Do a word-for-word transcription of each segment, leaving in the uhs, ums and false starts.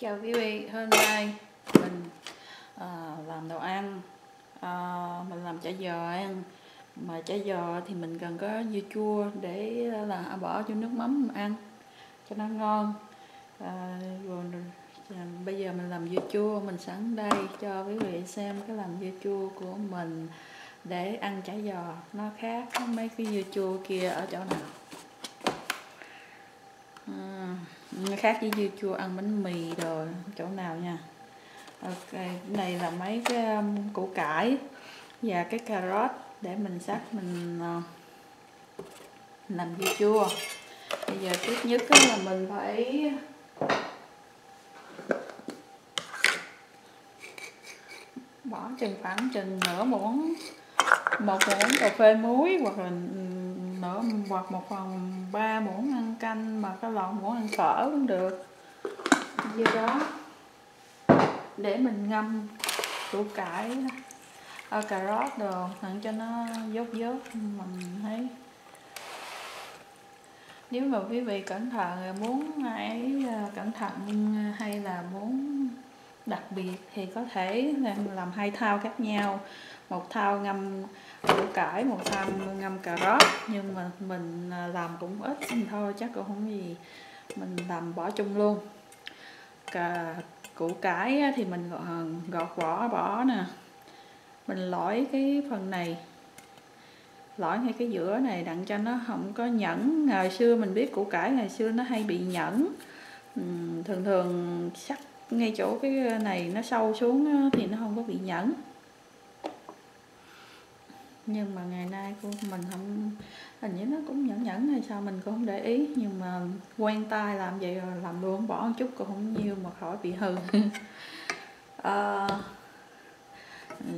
Chào quý vị, hôm nay mình uh, làm đồ ăn, uh, mình làm chả giò ăn. Mà chả giò thì mình cần có dưa chua để là bỏ cho nước mắm ăn cho nó ngon. uh, rồi, rồi, Bây giờ mình làm dưa chua, mình sẵn đây cho quý vị xem cái làm dưa chua của mình để ăn chả giò. Nó khác với mấy cái dưa chua kia ở chỗ nào? Khác với dưa chua ăn bánh mì rồi chỗ nào nha. Ok, cái này là mấy cái um, củ cải và cái cà rốt để mình sắc mình uh, làm dưa chua. Bây giờ tiếp nhất là mình phải bỏ chừng khoảng chừng nửa muỗng một muỗng cà phê muối hoặc là nửa hoặc một phần ba muỗng ăn canh, mà có lọn muỗng ăn phở cũng được. Do đó để mình ngâm củ cải, à, cà rốt đồ thẳng cho nó dốt dốt. Mình thấy nếu mà quý vị cẩn thận muốn ấy cẩn thận hay là muốn đặc biệt thì có thể làm, làm hai thao khác nhau, một thao ngâm củ cải, một thao ngâm cà rốt. Nhưng mà mình làm cũng ít thôi, chắc cũng không gì, mình làm bỏ chung luôn. Cà củ cải thì mình gọt vỏ bỏ nè, mình lõi cái phần này, lõi ngay cái giữa này đặng cho nó không có nhẫn. Ngày xưa mình biết củ cải ngày xưa nó hay bị nhẫn, thường thường sắc ngay chỗ cái này nó sâu xuống thì nó không có bị nhẫn. Nhưng mà ngày nay của mình không, hình như nó cũng nhẫn nhẫn hay sao mình cũng không để ý, nhưng mà quen tay làm vậy rồi làm luôn, bỏ một chút cũng không nhiều mà khỏi bị hư. À,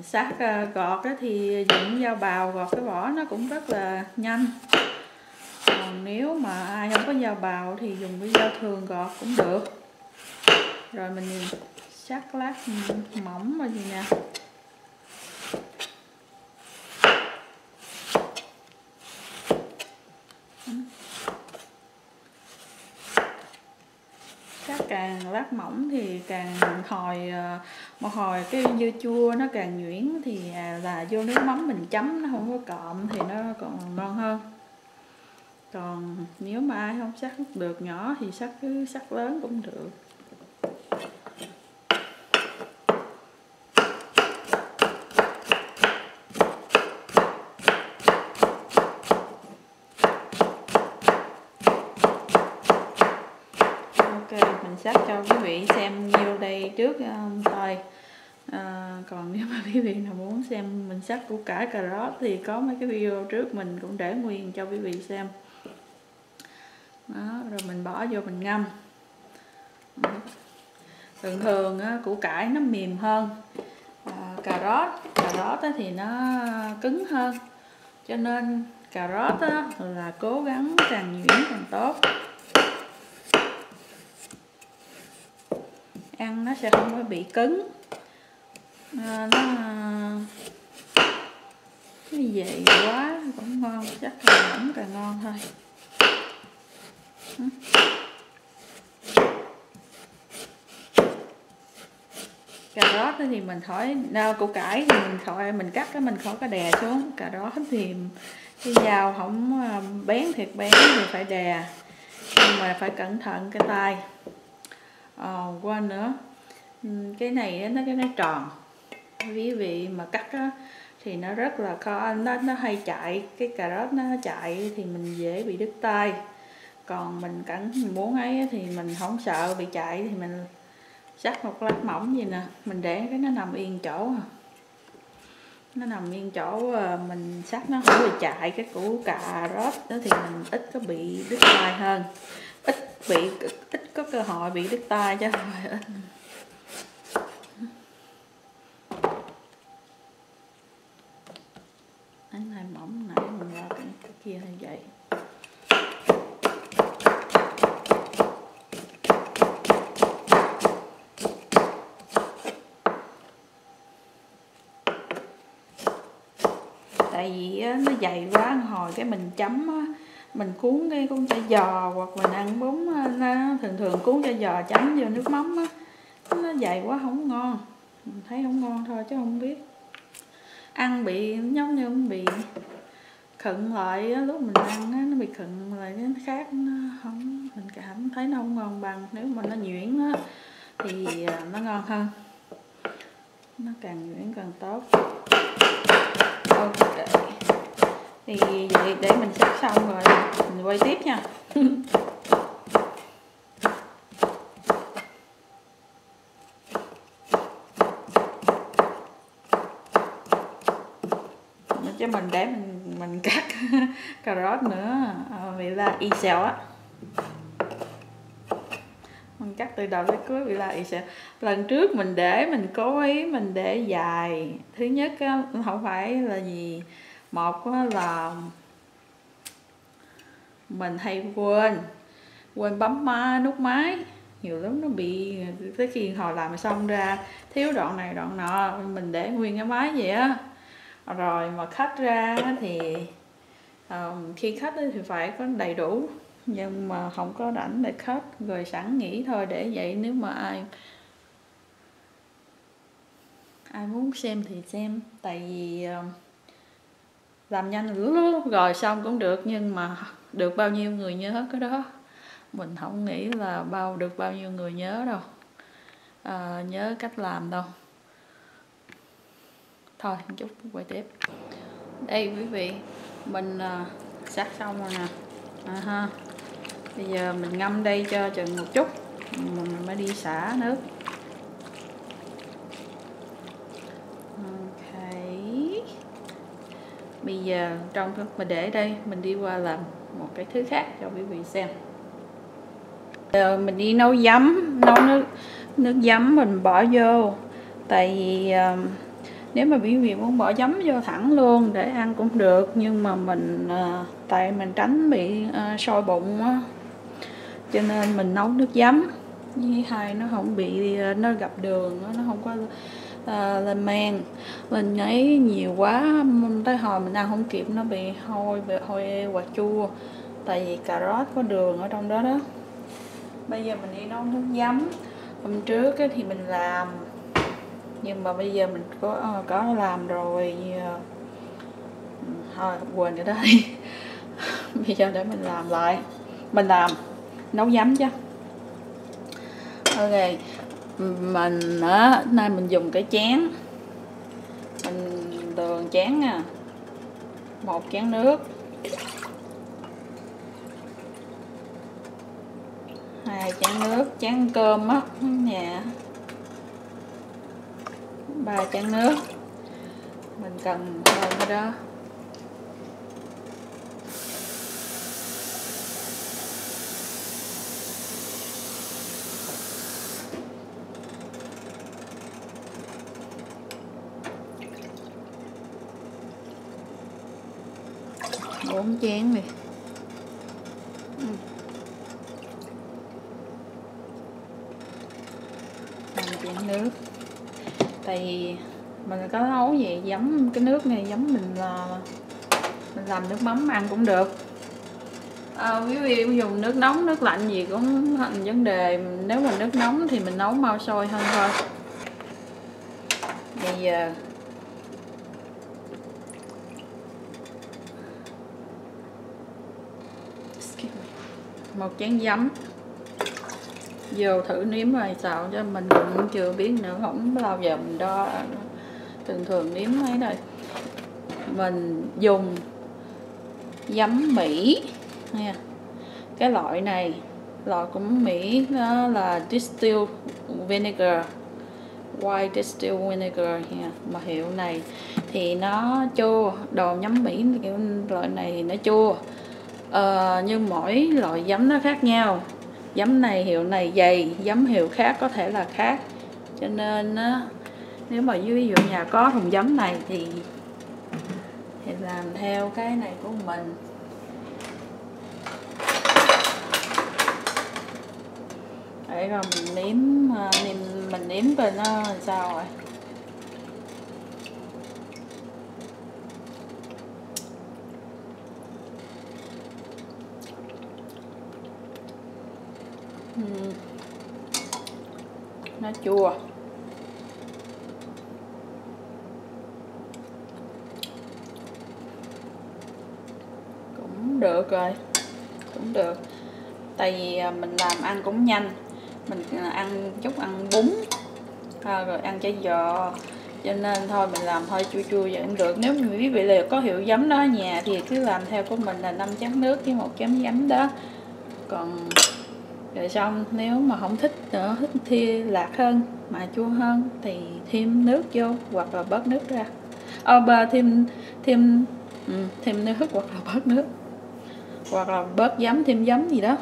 sát gọt thì dùng dao bào gọt cái vỏ nó cũng rất là nhanh. Còn nếu mà ai không có dao bào thì dùng cái dao thường gọt cũng được. Rồi mình sắc lát mỏng rồi gì nè. Sắc càng lát mỏng thì càng hồi, một hồi cái dưa chua nó càng nhuyễn thì là vô nước mắm mình chấm nó không có cộm thì nó còn ngon hơn. Còn nếu mà ai không sắc được nhỏ thì sắc cứ sắc lớn cũng được. Sắc cho quý vị xem nhiêu đây trước thôi. À, còn nếu mà quý vị nào muốn xem mình sắc củ cải cà rốt thì có mấy cái video trước mình cũng để nguyên cho quý vị xem. Đó, rồi mình bỏ vô mình ngâm. Thường thường củ cải nó mềm hơn, à, cà rốt cà rốt thì nó cứng hơn, cho nên cà rốt là cố gắng càng nhuyễn càng tốt, ăn nó sẽ không có bị cứng, à, nó như vậy quá cũng ngon, chắc là cũng càng ngon thôi. Cà rốt thì mình thổi, no, củ cải thì mình thổi, mình cắt cái mình khỏi có đè xuống. Cà rốt thì cái dao không bén thiệt bén thì phải đè, nhưng mà phải cẩn thận cái tay. Ờ, qua nữa cái này nó cái nó tròn, quý vị mà cắt đó, thì nó rất là khó, nó nó hay chạy, cái cà rốt nó chạy thì mình dễ bị đứt tay. Còn mình cẩn mình muốn ấy thì mình không sợ bị chạy thì mình sắc một lát mỏng gì nè, mình để cái nó nằm yên chỗ, nó nằm yên chỗ mình sắc nó không bị chạy. Cái củ cà rốt đó thì mình ít có bị đứt tay hơn, ít bị ít có cơ hội bị đứt tay chứ không phải ít. Cái này mỏng nãy mình ra cái, cái kia như vậy. Tại vì nó dày quá, hồi cái mình chấm á, mình cuốn cái con chả giò hoặc mình ăn bún, thường thường cuốn chả giò chấm vô nước mắm á, nó dày quá không ngon, mình thấy không ngon thôi chứ không biết. Ăn bị giống như không bị khựng lại đó, lúc mình ăn đó, nó bị khựng lại nó khác, nó không, mình cảm thấy nó không ngon bằng. Nếu mà nó nhuyễn đó, thì nó ngon hơn, nó càng nhuyễn càng tốt. Ok, thì vậy để mình xắt xong rồi mình quay tiếp nha. Chứ mình để mình mình cắt cà rốt nữa, à, vì là y xèo á, mình cắt từ đầu tới cuối vì là y xèo. Lần trước mình để mình cố ý mình để dài, thứ nhất á, không phải là gì, một là mình hay quên quên bấm nút máy nhiều lắm, nó bị tới khi hồi làm xong ra thiếu đoạn này đoạn nọ, mình để nguyên cái máy vậy á. Rồi mà khách ra thì um, khi khách thì phải có đầy đủ, nhưng mà không có rảnh để khách, rồi sẵn nghỉ thôi. Để vậy nếu mà ai ai muốn xem thì xem, tại vì um, làm nhanh rồi xong cũng được, nhưng mà được bao nhiêu người nhớ cái đó, mình không nghĩ là bao được bao nhiêu người nhớ đâu, à, nhớ cách làm đâu. Thôi một chút quay tiếp. Đây quý vị, mình uh, xắt xong rồi nè. À, ha. Bây giờ mình ngâm đây cho chừng một chút, mình mới đi xả nước. Ok. Bây giờ trong lúc mà để đây, mình đi qua làm một cái thứ khác cho quý vị xem. Giờ mình đi nấu giấm, nấu nước nước giấm mình bỏ vô, tại vì uh, nếu mà quý vị muốn bỏ giấm vô thẳng luôn để ăn cũng được, nhưng mà mình à, tại mình tránh bị à, sôi bụng á, cho nên mình nấu nước giấm. Với hai nó không bị, nó gặp đường, nó không có à, lên men lên ấy nhiều quá, mình tới hồi mình ăn không kịp, nó bị hôi bị hôi eo và chua, tại vì cà rốt có đường ở trong đó đó. Bây giờ mình đi nấu nước giấm. Hôm trước thì mình làm, nhưng mà bây giờ mình có có làm rồi, thôi quên cái đó đi. Bây giờ để mình làm lại, mình làm nấu giấm chứ. Ok, mình á, nay mình dùng cái chén, mình đường chén nè, một chén nước, hai chén nước, chén cơm á nhà, ba chén nước, mình cần thêm cái đó. Bốn chén này. Năm chén nước. Tại vì mình có nấu gì giấm, cái nước này giấm mình là mình làm nước mắm ăn cũng được. À, quý vị dùng nước nóng nước lạnh gì cũng thành vấn đề, nếu mà nước nóng thì mình nấu mau sôi hơn thôi. Bây giờ một chén giấm vô thử nếm rồi xào, cho mình cũng chưa biết nữa, không bao giờ mình đo, thường thường nếm mấy đây. Mình dùng giấm Mỹ nha, cái loại này loại của Mỹ, nó là distilled vinegar, white distilled vinegar nha. Mà hiệu này thì nó chua, đồ nhắm Mỹ kiểu loại này thì nó chua, ờ, nhưng mỗi loại giấm nó khác nhau. Giấm này hiệu này dày, giấm hiệu khác có thể là khác, cho nên á, nếu mà ví dụ nhà có thùng giấm này thì thì làm theo cái này của mình. Để rồi mình nếm, mình, mình nếm về nó làm sao rồi. nó chua. Cũng được rồi, cũng được. Tại vì mình làm ăn cũng nhanh, mình ăn chút ăn bún à, rồi ăn chả giò, cho nên thôi mình làm hơi chua chua vậy cũng được. Nếu quý vị liệu có hiệu giấm đó ở nhà thì cứ làm theo của mình là năm chén nước với một chén giấm đó. Còn rồi xong nếu mà không thích nữa, thích thì lạc hơn mà chua hơn thì thêm nước vô hoặc là bớt nước ra. Ờ bà thêm thêm ừ, thêm nước hoặc là bớt nước, hoặc là bớt giấm thêm giấm gì đó.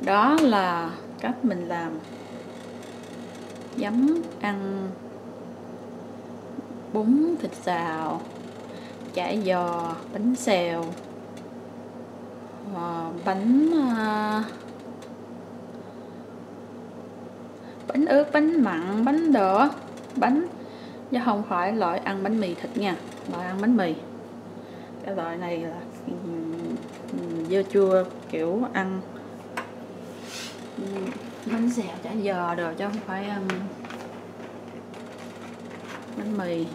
Đó là cách mình làm giấm ăn bún thịt xào, chả giò, bánh xèo, bánh bánh ướt, bánh mặn, bánh đỏ, bánh chứ không phải loại ăn bánh mì thịt nha. Loại ăn bánh mì cái loại này là dưa chua kiểu ăn bánh xèo, chả giò rồi, chứ không phải ăn bánh mì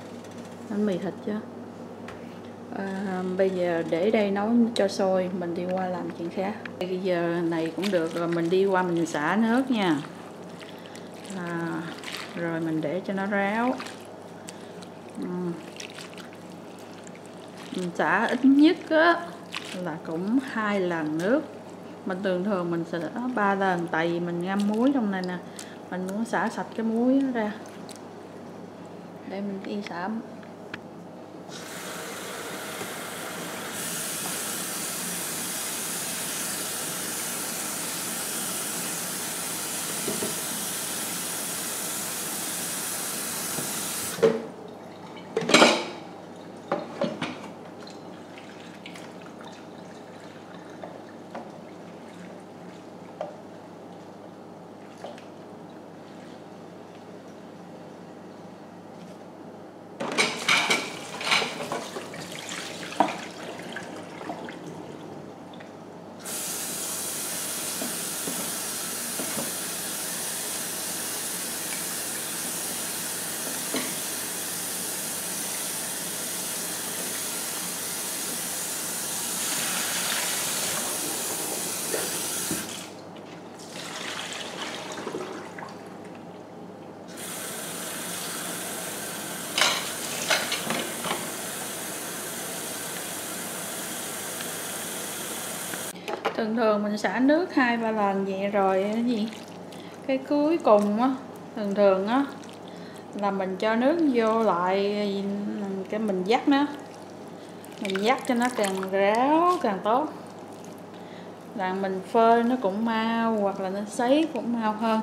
bánh mì thịt chứ. À, bây giờ để đây nấu cho sôi, mình đi qua làm chuyện khác. Bây giờ này cũng được rồi, mình đi qua mình xả nước nha. À, rồi mình để cho nó ráo. Ừ. Mình xả ít nhất á, là cũng hai lần nước. Mình thường thường mình sẽ ba lần, tại vì mình ngâm muối trong này nè, mình muốn xả sạch cái muối ra. Để mình đi xả. Thường thường mình xả nước hai ba lần vậy rồi cái gì cái cuối cùng á, thường thường á là mình cho nước vô lại, cái mình dắt nó, mình dắt cho nó càng ráo càng tốt, là mình phơi nó cũng mau hoặc là nó sấy cũng mau hơn.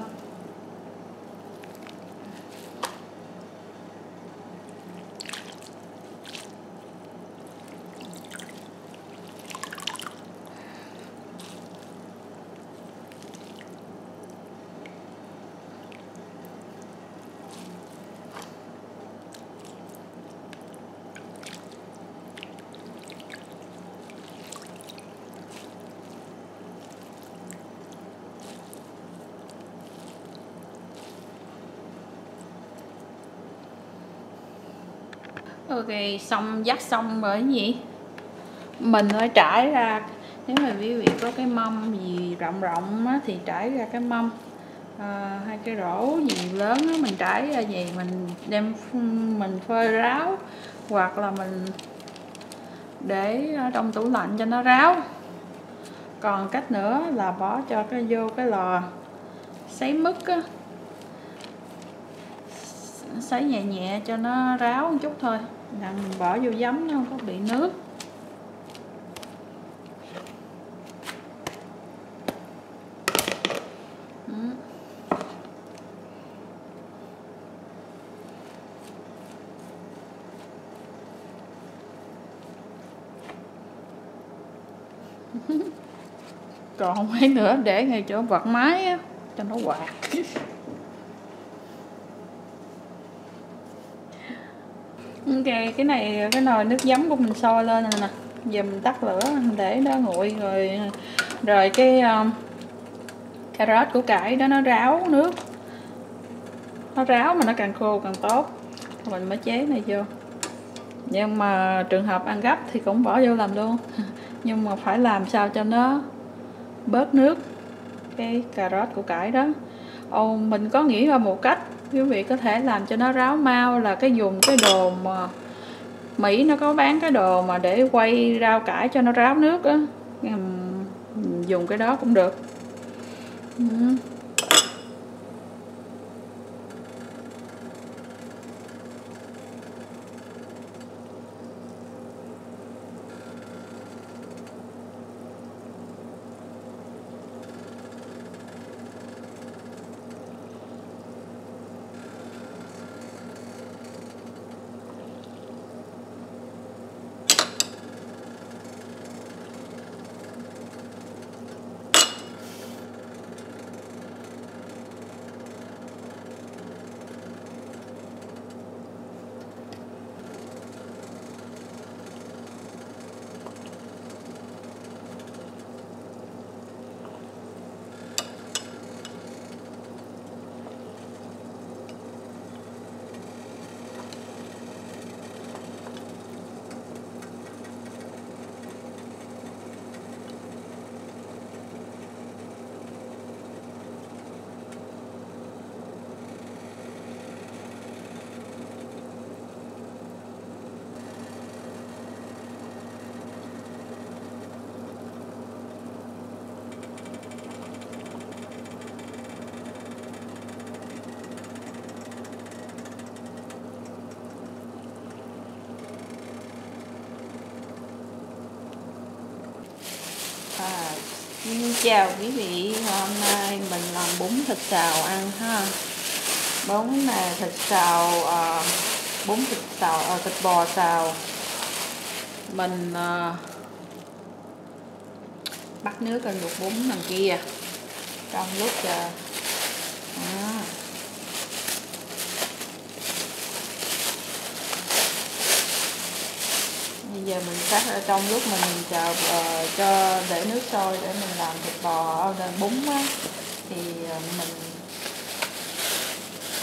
Ok, xong dắt xong rồi cái gì mình phải trải ra. Nếu mà quý vị có cái mâm gì rộng rộng á, thì trải ra cái mâm à, hay cái rổ gì lớn á, mình trải ra gì mình đem mình phơi ráo, hoặc là mình để trong tủ lạnh cho nó ráo. Còn cách nữa là bỏ cho cái vô cái lò sấy mứt á, sấy nhẹ nhẹ cho nó ráo một chút thôi, là mình bỏ vô giấm nó không có bị nước. Còn mấy nữa để ngay chỗ vặt máy á, cho nó quạt. Ok, cái này cái nồi nước giấm của mình sôi lên nè, giờ mình tắt lửa để nó nguội rồi rồi cái cà rốt củ cải đó nó ráo nước, nó ráo mà nó càng khô càng tốt, mình mới chế này vô. Nhưng mà trường hợp ăn gấp thì cũng bỏ vô làm luôn nhưng mà phải làm sao cho nó bớt nước cái cà rốt củ cải đó. Ồ, mình có nghĩ ra một cách quý vị có thể làm cho nó ráo mau là cái dùng cái đồ mà Mỹ nó có bán cái đồ mà để quay rau cải cho nó ráo nước á, dùng cái đó cũng được. Ừ. Chào quý vị, hôm nay mình làm bún thịt xào ăn ha. Bún này thịt xào, uh, bún thịt xào, uh, thịt bò xào. Mình uh, bắt nước lên luộc bún đằng kia trong lúc uh, à. Giờ mình cắt ở trong lúc mà mình chờ uh, cho để nước sôi để mình làm thịt bò bún á, thì uh, mình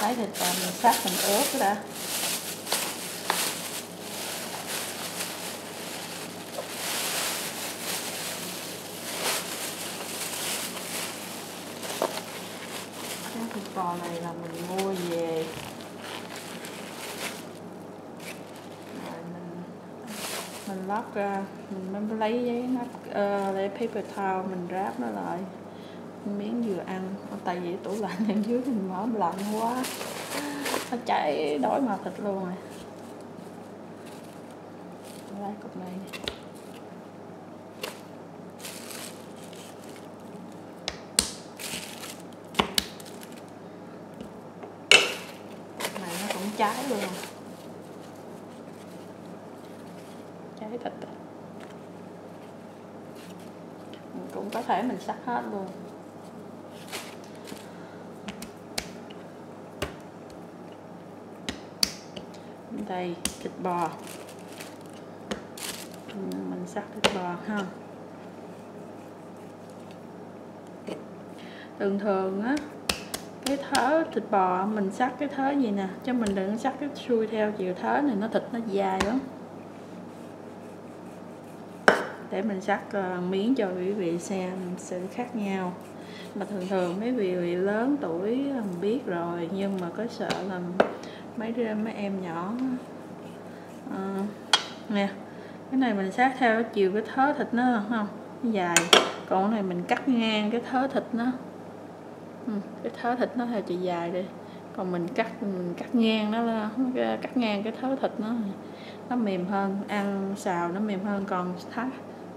lấy thịt bò mình xắt mình ướp ra. Cái thịt bò này là mình mua về. Mình lót ra, mình mới lấy giấy nắp, uh, lấy paper towel mình ráp nó lại miếng vừa ăn. Tại vì tủ lạnh ở dưới mình mở lạnh quá, nó chảy đổi màu thịt luôn rồi. Lấy cục này này nó cũng cháy luôn, cái thịt mình cũng có thể mình xắt hết luôn. Đây thịt bò mình xắt thịt bò ha. Thường thường á, cái thớ thịt bò mình xắt cái thớ gì nè, chứ mình đừng xắt cái xuôi theo chiều thớ này, nó thịt nó dài lắm. Để mình xắt uh, miếng cho quý vị xem sự khác nhau. Mà thường thường mấy vị lớn tuổi mình biết rồi, nhưng mà có sợ là mấy đứa, mấy em nhỏ uh, nè, cái này mình xắt theo chiều cái thớ thịt nó không dài, còn cái này mình cắt ngang cái thớ thịt nó, ừ, cái thớ thịt nó theo chiều dài đi, còn mình cắt mình cắt ngang nó, cắt ngang cái thớ thịt nó, nó mềm hơn, ăn xào nó mềm hơn. Còn thắt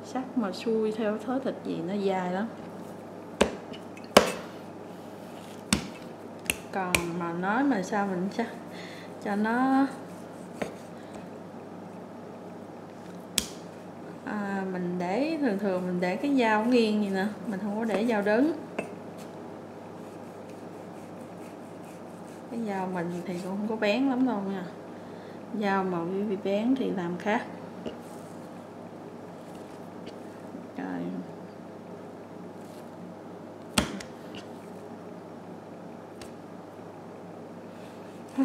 sắc mà xuôi theo thớ thịt gì nó dài lắm. Còn mà nói mà sao mình chắc cho nó à, mình để thường thường mình để cái dao nghiêng gì nè, mình không có để dao đứng. Cái dao mình thì cũng không có bén lắm đâu nha, dao mà quý vị bén thì làm khác. Rồi.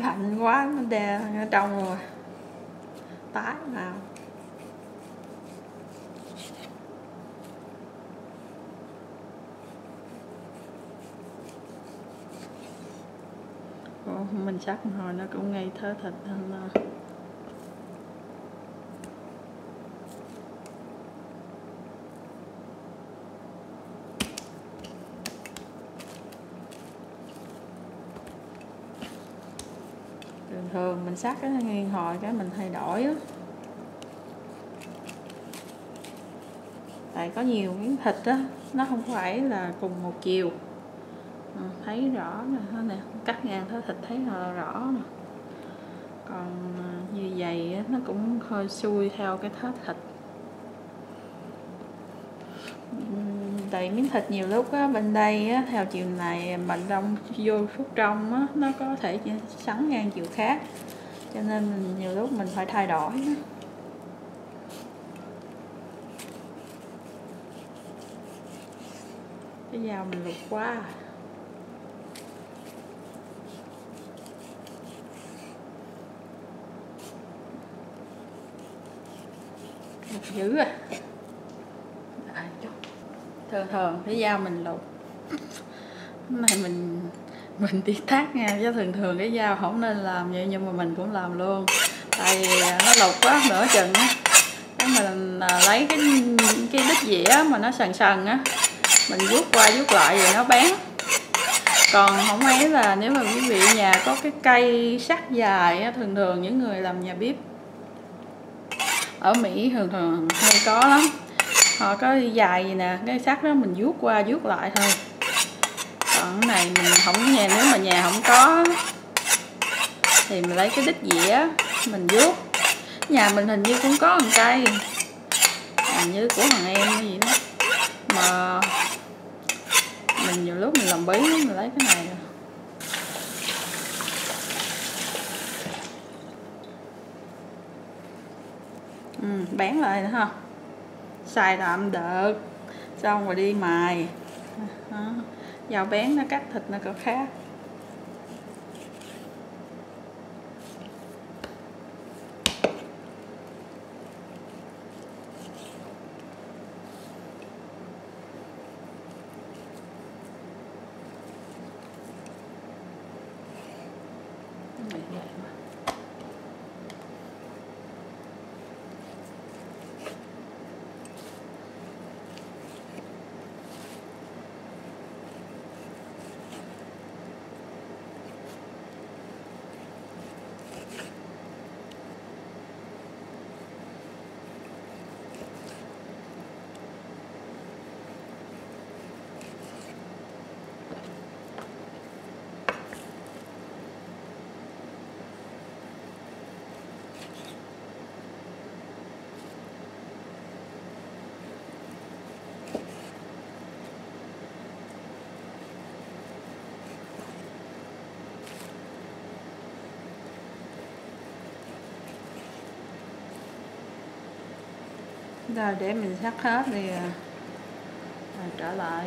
lạnh quá nó đè ở trong rồi tái nào. Ủa, mình sắc hồi nó cũng ngây thớ thịt hơn đó. Thường mình sắc cái nghiêng hồi cái mình thay đổi á, tại có nhiều miếng thịt á nó không phải là cùng một chiều. Ừ, thấy rõ nè, nè cắt ngang thấy thịt thấy là rõ nè, còn như vậy á, nó cũng hơi xuôi theo cái thớ thịt. Tại miếng thịt nhiều lúc á, bên đây á, theo chiều này mình đông vô phút trong á, nó có thể sắn ngang chiều khác, cho nên mình nhiều lúc mình phải thay đổi á. Cái dao mình lục quá. Lục dữ à. Thường thường cái dao mình lục. Hôm nay mình mình đi tác nha, chứ thường thường cái dao không nên làm vậy nhưng mà mình cũng làm luôn. Tại vì nó lục quá nửa chừng á, cái mình lấy cái cái đít dĩa mà nó sần sần á, mình vuốt qua vuốt lại vậy nó bén. Còn không ấy là nếu mà quý vị nhà có cái cây sắt dài á, thường thường những người làm nhà bếp ở Mỹ thường thường hay có lắm. Họ có dài gì nè, cái sắt đó mình vuốt qua vuốt lại thôi. Còn cái này mình không nhà, nếu mà nhà không có thì mình lấy cái đít dĩa mình vuốt. Nhà mình hình như cũng có một cây, hình như của thằng em hay gì đó, mà mình nhiều lúc mình làm bí mình lấy cái này rồi. Ừ, bán lại nữa không? Xài tạm được, xong rồi đi mài. Đó. Dao bén nó cắt thịt nó có khác. Rồi để mình sắt hết đi rồi trở lại.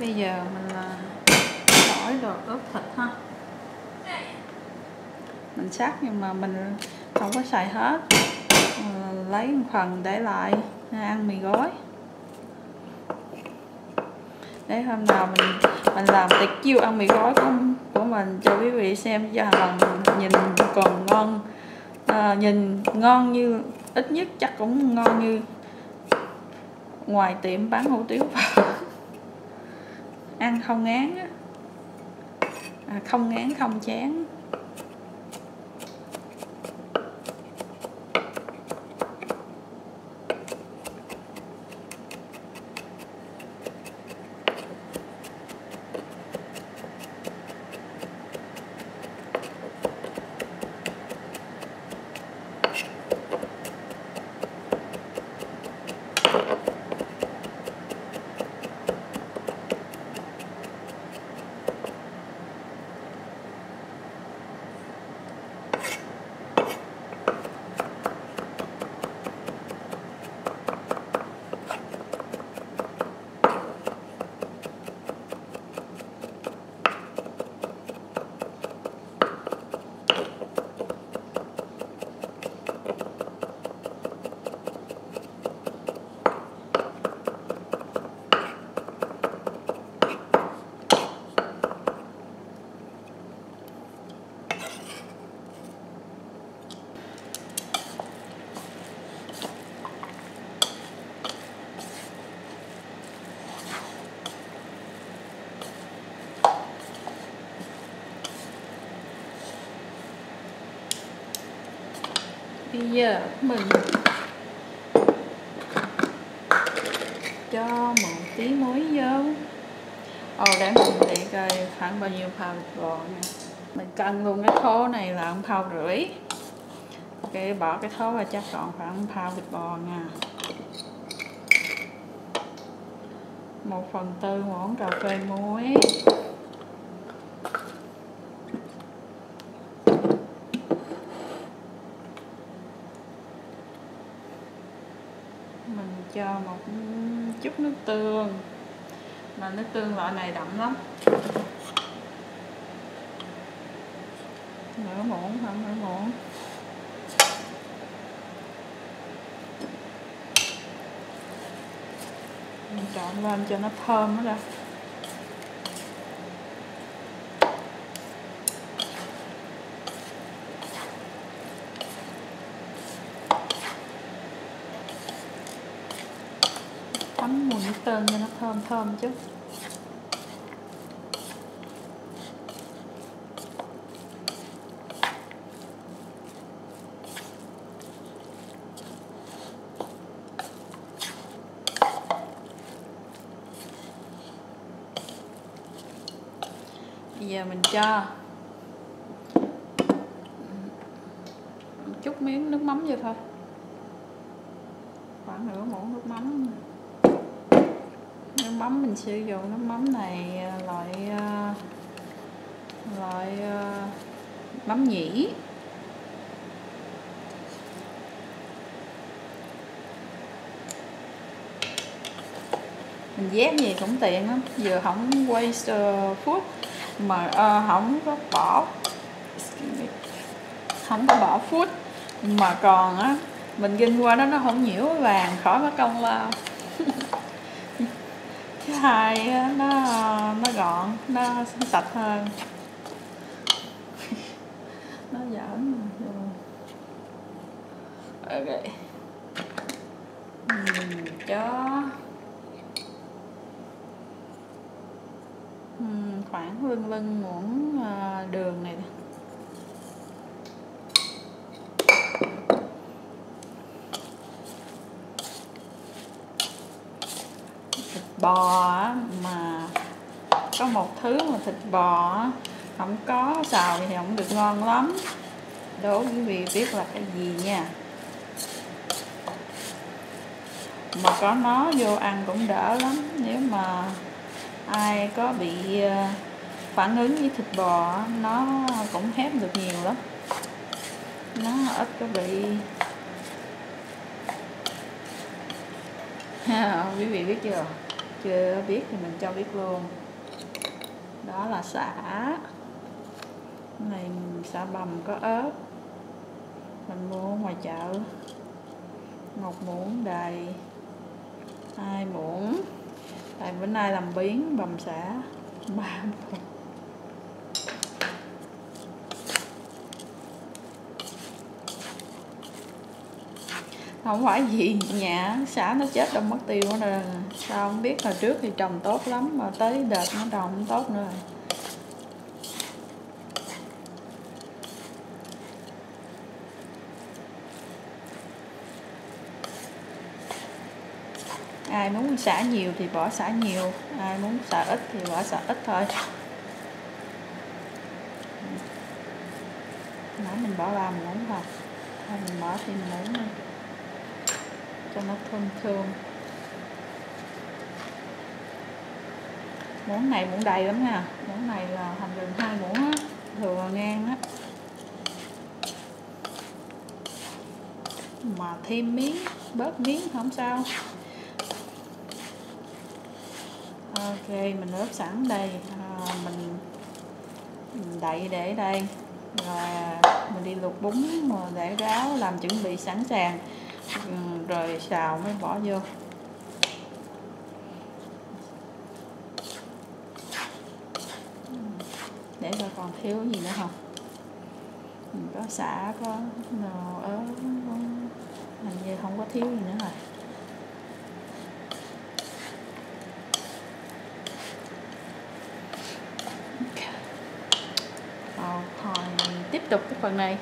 Bây giờ mình tỏi rồi ướp thịt ha. Mình xắt nhưng mà mình không có xài hết, mình lấy một phần để lại ăn mì gói. Để hôm nào mình mình làm tiệc chiêu ăn mì gói của của mình cho quý vị xem, cho hàng lần nhìn còn ngon, à, nhìn ngon như ít nhất chắc cũng ngon như ngoài tiệm bán hủ tiếu vào. Ăn không ngán á, à, không ngán không chán. Bây giờ mình cho một tí muối vô. Ồ, để mình để coi khoảng bao nhiêu phao thịt bò nè. Mình cân luôn cái thố này là một phao rưỡi. Ok, bỏ cái thố vào chắc còn khoảng một phao thịt bò nha. Một phần tư muỗng cà phê muối. Cho một chút nước tương, mà nước tương loại này đậm lắm, nửa muỗng khoảng nửa muỗng. Mình trộn lên cho nó thơm hết ra. Tắm mùi nước tương cho nó thơm thơm chút. Bây giờ mình cho chút miếng nước mắm vô thôi, khoảng nửa muỗng nước mắm. nước mắm mình sử dụng nước mắm này loại loại mắm nhĩ. Mình dép gì cũng tiện lắm, vừa không waste uh, food mà uh, không có bỏ không có bỏ food mà còn á mình ginh qua đó nó không nhiễu vàng, khỏi mất công lao. Thứ hai á, nó nó gọn, nó sạch hơn. Nó giỡn. Ok. Uhm, cho uhm, khoảng lưng lưng muỗng đường này. Bò mà có một thứ mà thịt bò không có xào thì không được ngon lắm, đố quý vị biết là cái gì nha. Mà có nó vô ăn cũng đỡ lắm. Nếu mà ai có bị phản ứng với thịt bò, nó cũng hép được nhiều lắm, nó ít có bị. Quý vị biết chưa? Chưa biết thì mình cho biết luôn. Đó là sả. Cái này sả bằm có ớt, mình mua ngoài chợ. Một muỗng đầy, hai muỗng. Tại bữa nay làm biến bằm sả, ba muỗng. Không phải gì nhà xả nó chết đâu mất tiêu nữa rồi. Sao không biết, hồi trước thì trồng tốt lắm mà tới đợt nó trồng không tốt nữa rồi. Ai muốn xả nhiều thì bỏ xả nhiều, ai muốn xả ít thì bỏ xả ít thôi. Nãy mình bỏ ba muỗng vào, thôi mình bỏ thêm muỗng nữa cho nó thơm thơm. Món này muỗng đầy lắm nha. Món này là thành đường hai muỗng á, thừa ngang á. Mà thêm miếng, bớt miếng không sao. Ok, mình ướp sẵn đây. À, mình đậy để đây. Rồi mình đi luộc bún mà để ráo, làm chuẩn bị sẵn sàng. Rồi xào mới bỏ vô. Để coi còn thiếu gì nữa không. Mình có sả, có nồi ớt, hình như không có thiếu gì nữa rồi. Rồi tiếp tục cái phần này.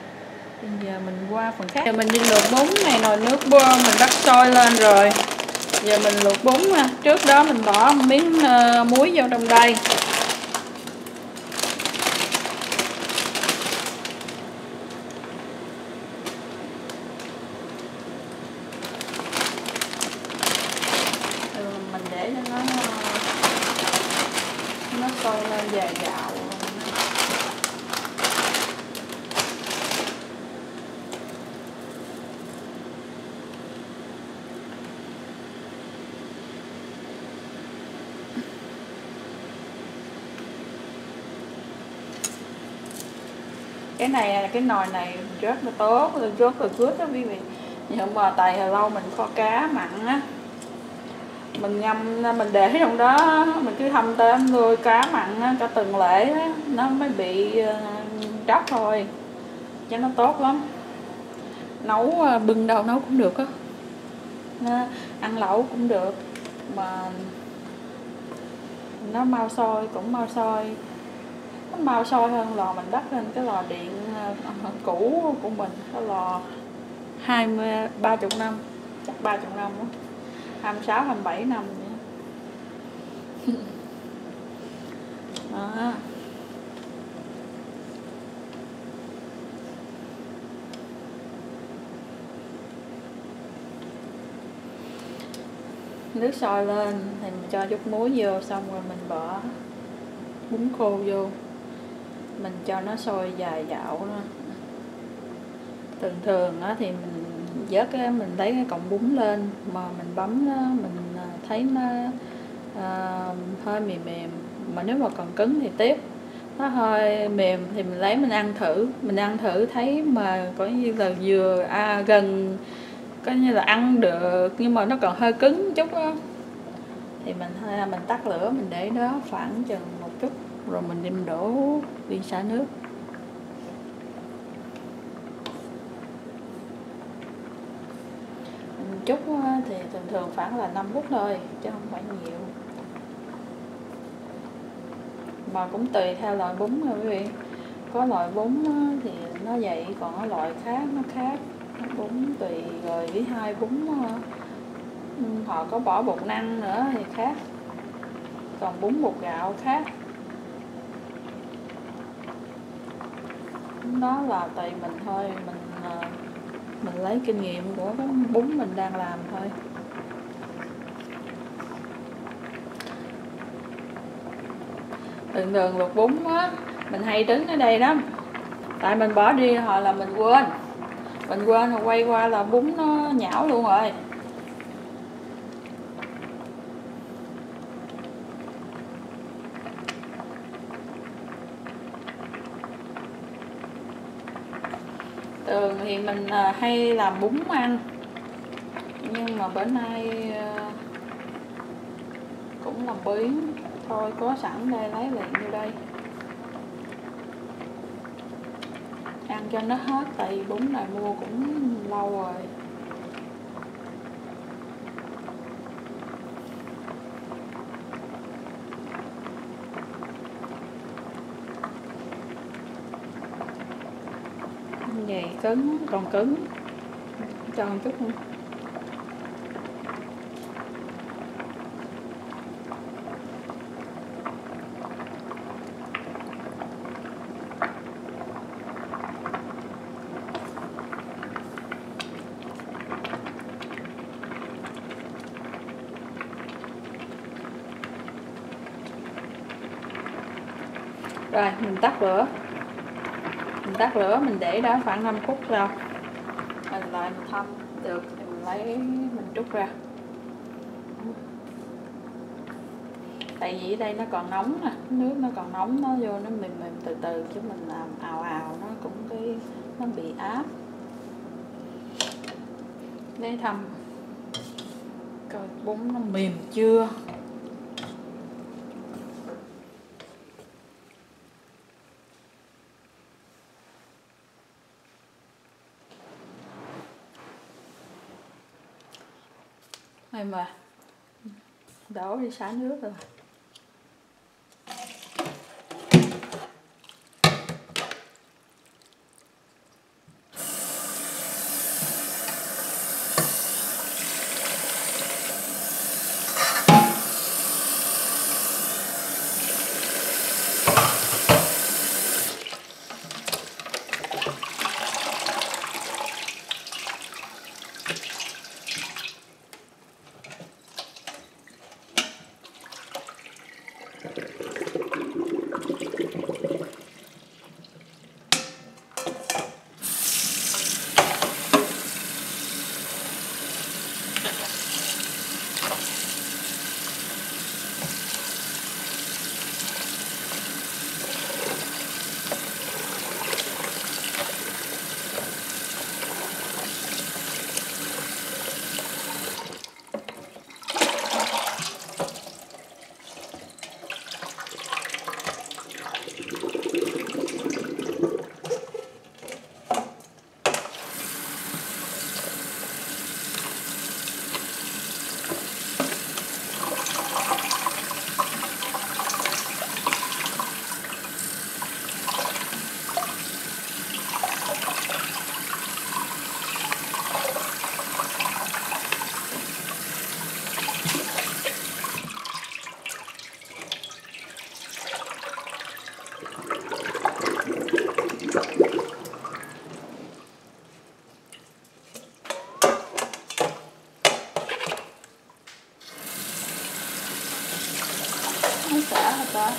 Bây giờ mình qua phần khác. Giờ mình đi luộc bún này, nồi nước bơ mình đắp sôi lên rồi. Giờ mình luộc bún ha. Trước đó mình bỏ một miếng uh, muối vô trong đây. Ừ, mình để cho nó nó sôi lên dài dạo. Cái này, cái nồi này rất là tốt, rất là cướp đó quý vị. Nhưng mà tại hồi lâu mình kho cá mặn á, mình ngâm, mình để trong đó, mình cứ hâm tôm nuôi cá mặn á, cả tuần lễ á, nó mới bị tróc thôi. Chứ nó tốt lắm. Nấu bưng đâu nấu cũng được á, ăn lẩu cũng được. Mà nó mau sôi, cũng mau sôi, mau sôi hơn lò mình đắp lên cái lò điện cũ của mình, cái lò hai mươi ba mươi năm, chắc ba mươi năm, hai mươi sáu hai mươi bảy năm vậy. Đó. nước sôi lên thì mình cho chút muối vô, xong rồi mình bỏ bún khô vô, mình cho nó sôi vài dạo đó. Thường thường đó thì mình vớt cái, mình lấy cái cọng bún lên mà mình bấm đó, mình thấy nó uh, hơi mềm mềm, mà nếu mà còn cứng thì tiếp. Nó hơi mềm thì mình lấy mình ăn thử, mình ăn thử thấy mà có như là vừa à, gần coi như là ăn được, nhưng mà nó còn hơi cứng chút đó. Thì mình hay mình tắt lửa, mình để đó khoảng chừng một chút rồi mình đem đổ viên xả nước. Mình chút thì thường thường khoảng là năm phút thôi chứ không phải nhiều, mà cũng tùy theo loại bún nha quý vị. Có loại bún thì nó vậy, còn có loại khác nó khác. Bún tùy rồi với hai bún họ có bỏ bột năng nữa thì khác, còn bún bột gạo khác. Đó là tùy mình thôi, mình mình lấy kinh nghiệm của cái bún mình đang làm thôi. Thường thường luộc bún á, mình hay đứng ở đây lắm, tại mình bỏ đi hoặc là mình quên mình quên rồi quay qua là bún nó nhão luôn rồi. Thường thì mình hay làm bún ăn, nhưng mà bữa nay cũng làm biến thôi, có sẵn đây lấy liền vô đây ăn cho nó hết, tại vì bún này mua cũng lâu rồi. Vậy cứng, còn cứng cho một chút nữa. Rồi mình tắt lửa, mình tắt lửa mình để đó khoảng năm phút rồi mình lại mình thăm được thì mình lấy mình trút ra, tại vì ở đây nó còn nóng nè, nước nó còn nóng, nó vô nó mềm mềm từ từ, chứ mình làm ào ào nó cũng cái nó bị áp. Để thăm coi bún nó mềm chưa. Đây mà đổ đi xả nước rồi.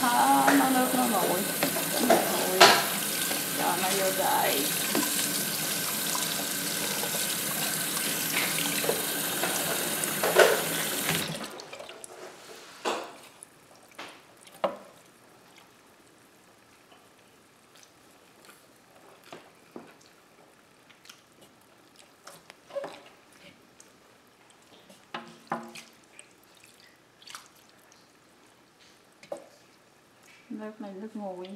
nó nó nước nó nguội, nó nguội rồi nó vô đậy. Nước này nước nguội.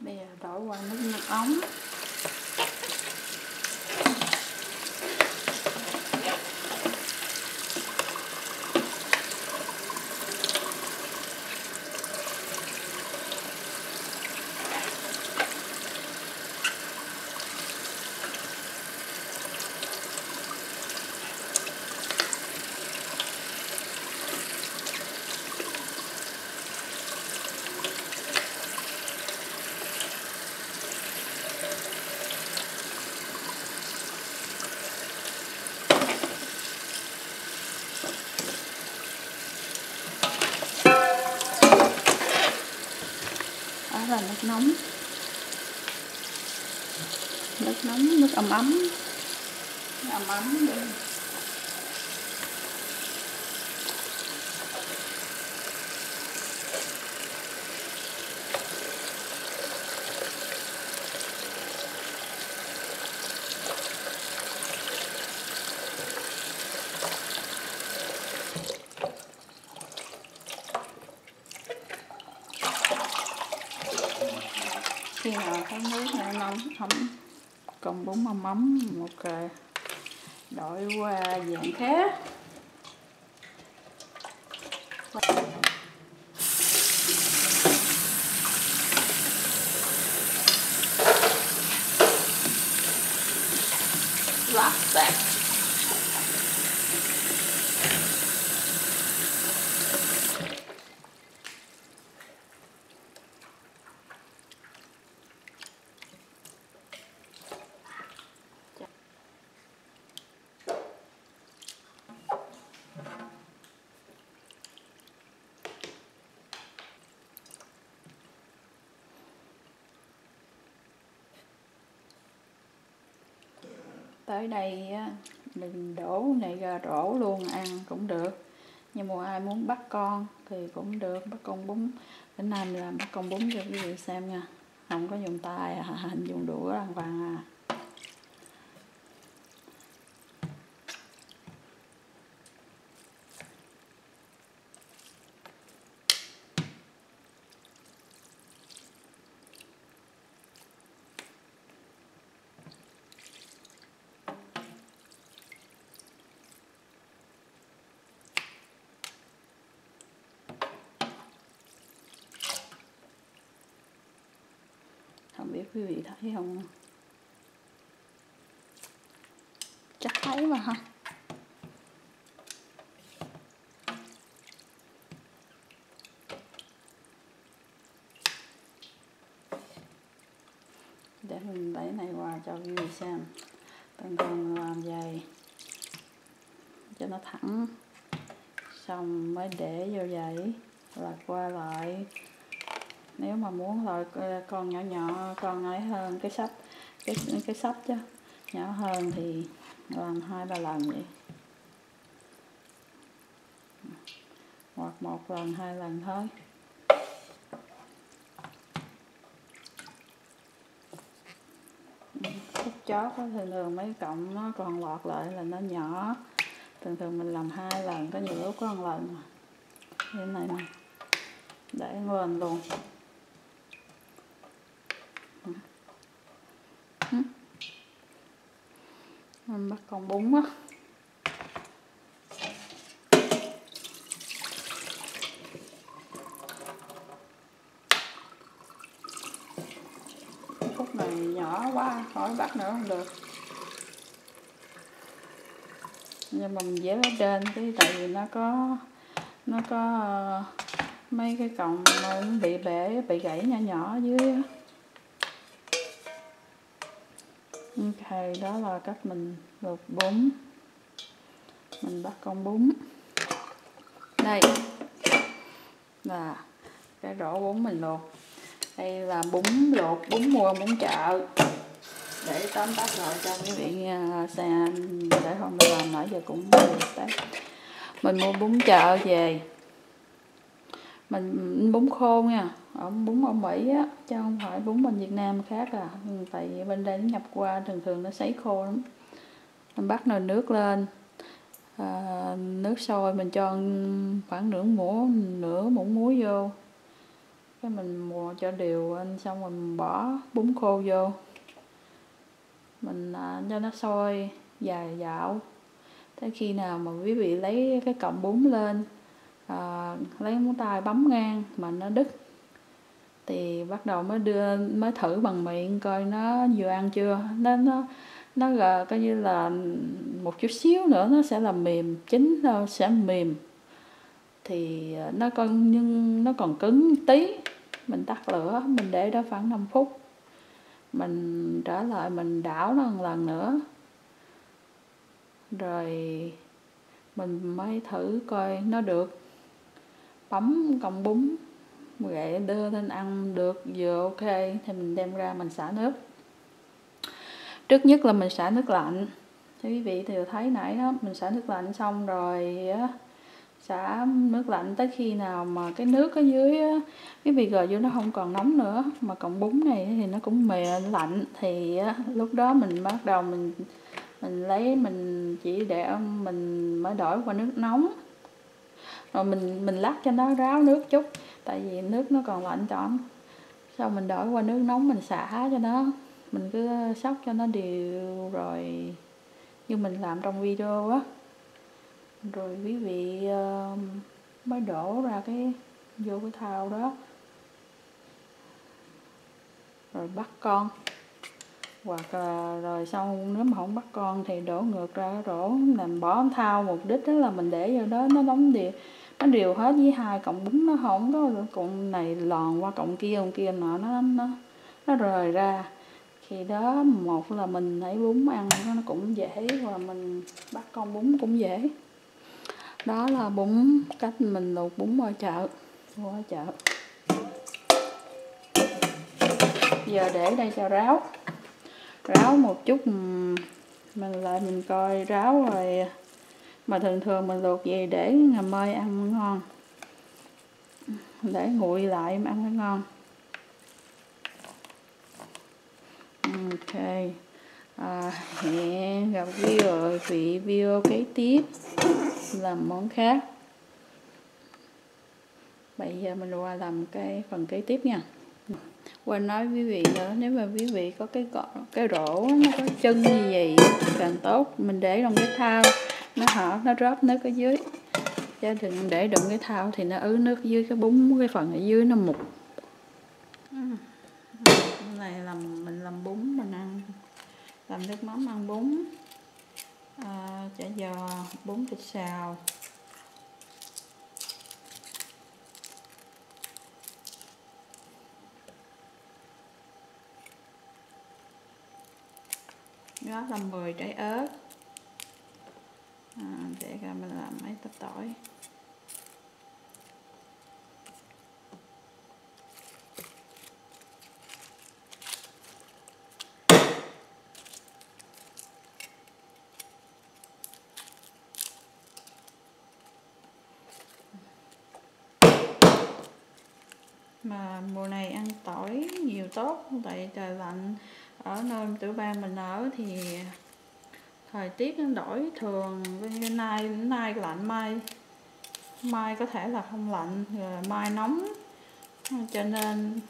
Bây giờ đổ qua nước nước ống. Là nước nóng, nước nóng, nước ấm ấm, nước ấm ấm đây. Khi nào thấy nước nó nóng không còn bún mắm mắm một okay. Đổi qua dạng khác. Lót sạch. Tới đây đừng đổ này ra đổ luôn, ăn cũng được. Nhưng mà ai muốn bắt con thì cũng được, bắt con bún. Bữa nay mình làm bắt con bún cho quý vị xem nha. Không có dùng tay, à, dùng đũa ăn vàng à. Không biết quý vị thấy không? Chắc thấy mà ha. Để mình lấy này qua cho quý vị xem. Thường thường làm dày cho nó thẳng, xong mới để vô dãy lật qua lại. Nếu mà muốn rồi con nhỏ nhỏ, con ấy hơn cái sắp, cái cái sắp chứ nhỏ hơn thì làm hai ba lần vậy, hoặc một lần hai lần thôi. Khúc chót thường thường mấy cọng nó còn lọt lại là nó nhỏ, thường thường mình làm hai lần, có nhiều lúc có một lần mà như thế này nè, để quên luôn. Mình bắt còn bún á. Khúc này nhỏ quá, khỏi bắt nữa không được. Nhưng mình dễ bắt trên cái, tại vì nó có nó có mấy cái cọng bị bể, bị gãy nhỏ nhỏ dưới. Ok, đó là cách mình luộc bún. Mình bắt con bún. Đây là cái rổ bún mình luộc. Đây là bún luộc, bún mua, bún chợ. Để tóm tắt lại cho quý vị xem, để không được làm nãy giờ cũng tắt. Mình mua bún chợ về. Mình bún khô nha, ở bún ở Mỹ á, chứ không phải bún bên Việt Nam khác à. Tại vì bên đây nó nhập qua thường thường nó sấy khô lắm. Mình bắt nồi nước lên, à, nước sôi mình cho khoảng nửa muỗng nửa muỗng muối vô, cái mình mùa cho đều lên, xong rồi mình bỏ bún khô vô, mình à, cho nó sôi vài dạo, tới khi nào mà quý vị lấy cái cọng bún lên, à, lấy móng tay bấm ngang mà nó đứt thì bắt đầu mới đưa mới thử bằng miệng coi nó vừa ăn chưa, nó nó nó là coi như là một chút xíu nữa nó sẽ là mềm, chín nó sẽ mềm, thì nó còn nhưng nó còn cứng tí. Mình tắt lửa, mình để đó khoảng năm phút, mình trở lại mình đảo nó một lần nữa rồi mình mới thử coi nó được. Bấm cọng bún vậy đưa lên ăn được vừa ok thì mình đem ra mình xả nước. Trước nhất là mình xả nước lạnh. Thì quý vị thì thấy nãy đó, mình xả nước lạnh xong rồi xả nước lạnh tới khi nào mà cái nước ở dưới quý vị gờ vô nó không còn nóng nữa, mà cọng bún này thì nó cũng mềm lạnh, thì lúc đó mình bắt đầu mình mình lấy mình chỉ để mình mới đổi qua nước nóng, rồi mình mình lắc cho nó ráo nước chút, tại vì nước nó còn lạnh trọn, sau mình đổi qua nước nóng mình xả cho nó, mình cứ sóc cho nó đều rồi như mình làm trong video á, rồi quý vị uh, mới đổ ra cái vô cái thau đó rồi bắt con, hoặc là rồi xong nếu mà không bắt con thì đổ ngược ra cái rổ, làm bỏ thau. Mục đích đó là mình để vô đó nó đóng đều, nó đều hết với hai cọng bún, nó không có cọng này lòn qua cọng kia cọng kia nọ, nó nó nó rời ra. Khi đó một là mình lấy bún ăn nó cũng dễ, và mình bắt con bún cũng dễ. Đó là bún, cách mình luộc bún ở chợ, mua ở chợ. Giờ để đây cho ráo, ráo một chút mình lại mình coi ráo rồi. Mà thường thường mình luộc về để ngày mai ăn ngon, để nguội lại em ăn mới ngon. Ok, à, hẹn gặp quý vị video kế tiếp làm món khác. Bây giờ mình qua làm cái phần kế tiếp nha. Quên nói quý vị nữa, nếu mà quý vị có cái cái rổ nó có chân như vậy càng tốt, mình để trong cái thau nó hở, nó rót nước ở dưới, chứ đừng để đụng cái thau thì nó ứ nước dưới cái bún, cái phần ở dưới nó mục. Cái này làm mình làm bún mình ăn, làm nước mắm ăn bún, à, chả giò, bún thịt xào. Đó là mười trái ớt. À, để ra mình làm mấy tép tỏi. Mà mùa này ăn tỏi nhiều tốt, tại trời lạnh. Ở nơi tiểu bang mình ở thì thời tiết nó đổi thường, bên nay nay lạnh, mai mai có thể là không lạnh, rồi mai nóng, cho nên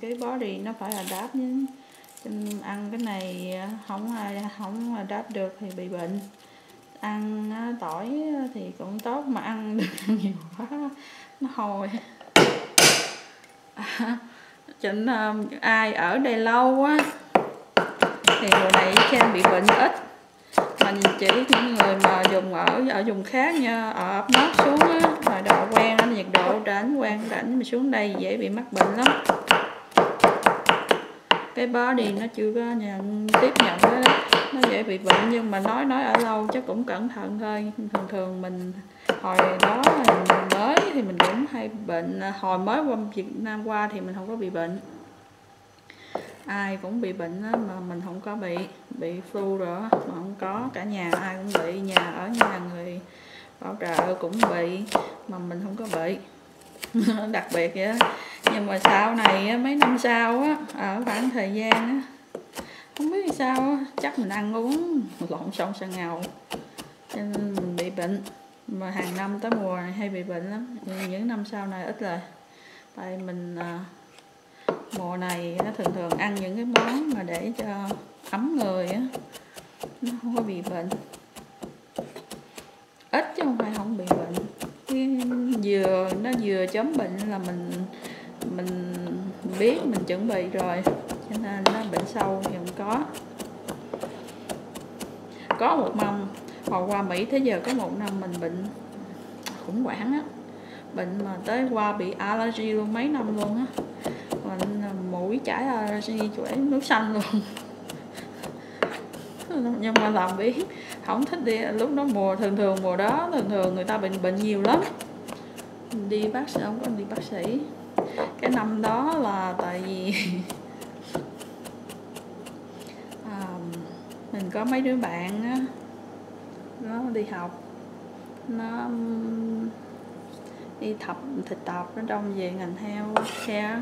cái body nó phải là đáp nhé. Ăn cái này không ai không đáp được thì bị bệnh. Ăn tỏi thì cũng tốt mà ăn được nhiều quá nó hồi. Cho nên ai ở đây lâu quá thì người này khen bị bệnh ít. Mình chỉ những người mà dùng ở ở vùng khác nha, ở ấp nóc xuống á, mà độ quen á, nhiệt độ rảnh quen rảnh mà xuống đây dễ bị mắc bệnh lắm. Cái body nó chưa có nhận tiếp nhận đó, nó dễ bị bệnh, nhưng mà nói nói ở lâu chắc cũng cẩn thận thôi. Thường thường mình hồi đó mình mới thì mình cũng hay bệnh, hồi mới qua Việt Nam qua thì mình không có bị bệnh. Ai cũng bị bệnh đó, mà mình không có bị bị flu rồi mà không có, cả nhà ai cũng bị, nhà ở nhà người bảo trợ cũng bị mà mình không có bị. Đặc biệt vậy đó. Nhưng mà sau này mấy năm sau á, ở khoảng thời gian á, không biết sao á, chắc mình ăn uống lộn xộn xà ngầu cho nên mình bị bệnh. Mà hàng năm tới mùa này hay bị bệnh lắm, nhưng những năm sau này ít rồi. Tại mình mùa này nó thường thường ăn những cái món mà để cho ấm người á, nó không có bị bệnh. Ít chứ không phải không bị bệnh. Vừa nó vừa chống bệnh là mình mình biết mình chuẩn bị rồi, cho nên nó bệnh sâu thì không có. Có một năm hồi qua Mỹ tới giờ có một năm mình bệnh khủng hoảng á, bệnh mà tới qua bị allergy luôn mấy năm luôn á, mình mũi chảy allergy chuỗi nước xanh luôn. Nhưng mà làm biết không thích đi lúc đó, mùa thường thường mùa đó thường thường người ta bệnh bệnh nhiều lắm, đi bác sĩ không có đi bác sĩ. Cái năm đó là tại vì à, mình có mấy đứa bạn á, nó đi học, nó đi thập thực tập nó trong về ngành heo care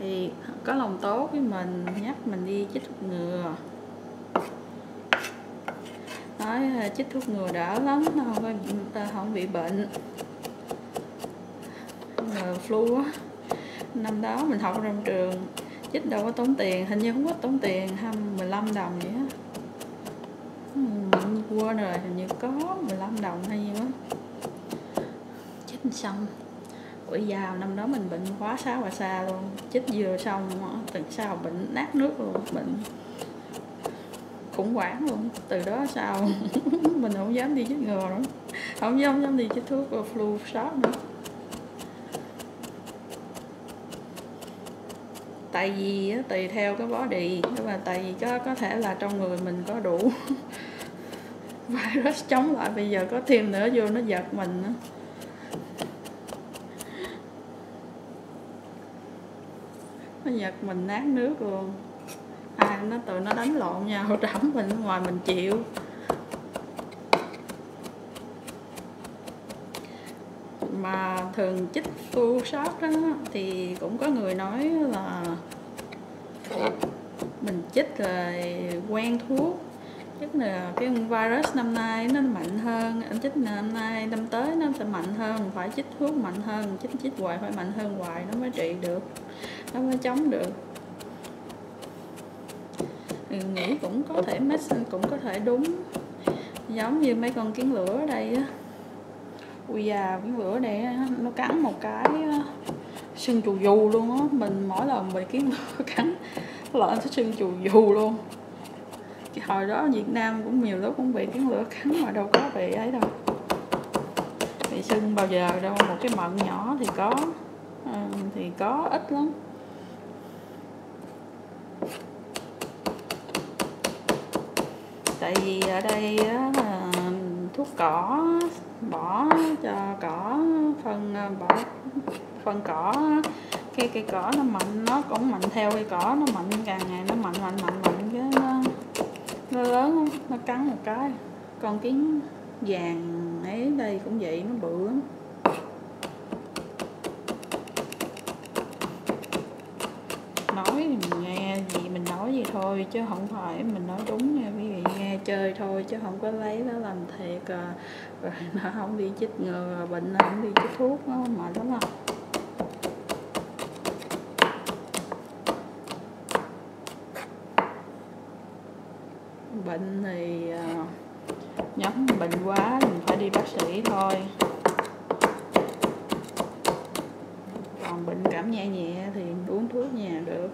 thì có lòng tốt với mình, nhắc mình đi chích thuốc ngừa, nói chích thuốc ngừa đỡ lắm, không, không bị bệnh flu á. Năm đó mình học trong trường chích đâu có tốn tiền, hình như không có tốn tiền, mười lăm đồng vậy á, mình quên rồi, hình như có mười lăm đồng hay gì á. Chích xong quỷ già năm đó mình bệnh quá xá và xa luôn, chích vừa xong tuần sau bệnh nát nước luôn, bệnh khủng hoảng luôn. Từ đó sau mình không dám đi chích ngừa nữa, không dám, dám đi chích thuốc flu shot nữa. Tại vì tùy theo cái body, nhưng mà tại vì có có thể là trong người mình có đủ virus chống lại, bây giờ có thêm nữa vô nó giật mình nữa. Nó giật mình nát nước luôn. À, nó tụi nó đánh lộn nhau, trẫm mình ngoài mình chịu. Mà thường chích flu shot đó thì cũng có người nói là mình chích rồi quen thuốc, chắc là cái virus năm nay nó mạnh hơn, anh chích năm nay năm tới nó sẽ mạnh hơn, phải chích thuốc mạnh hơn, chích chích hoài phải mạnh hơn hoài nó mới trị được, nó mới chống được. Mình nghĩ cũng có thể cũng có thể đúng, giống như mấy con kiến lửa ở đây á. Ui da, cái lửa này nó cắn một cái sưng chù dù luôn á. Mình mỗi lần bị kiến lửa cắn là nó sưng chù dù luôn. Cái hồi đó Việt Nam cũng nhiều lúc cũng bị kiến lửa cắn mà đâu có bị ấy đâu, bị sưng bao giờ đâu. Một cái mận nhỏ thì có, à, thì có ít lắm. Tại vì ở đây á, thuốc cỏ bỏ cho cỏ, phân bỏ phân cỏ, cái cây cỏ nó mạnh, nó cũng mạnh theo cây cỏ, nó mạnh càng ngày nó mạnh mạnh mạnh mạnh cái nó, nó lớn, nó cắn một cái. Con kiến vàng ấy đây cũng vậy, nó bự lắm. Nói mình nghe gì mình nói gì thôi chứ không phải mình nói đúng nha quý vị, nghe chơi thôi chứ không có lấy nó làm thiệt. À, rồi nó không đi chích ngừa bệnh, nó không đi chích thuốc nó mệt lắm. À, bệnh thì nhóm bệnh quá mình phải đi bác sĩ thôi. Còn bệnh cảm nhẹ nhẹ thì uống thuốc nhà được.